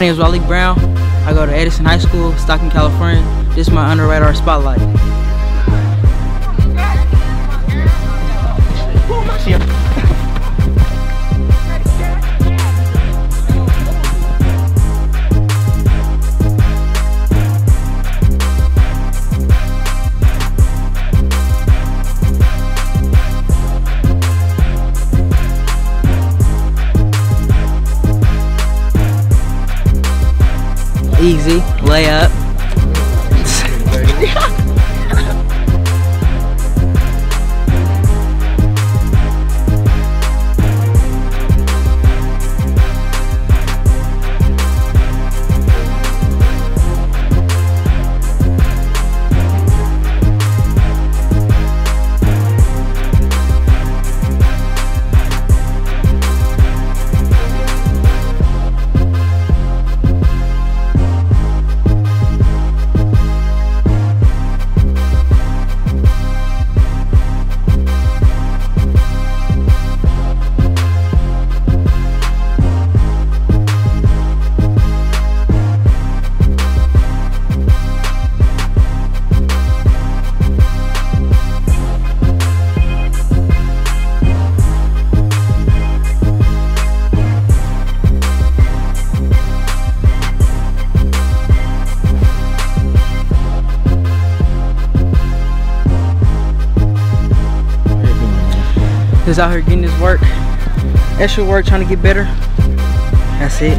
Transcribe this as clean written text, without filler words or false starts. My name is Raleek Brown. I go to Edison High School, Stockton, California. This is my Under The Radar Spotlight. Easy, lay up. Just out here getting this work, extra work, trying to get better. That's it.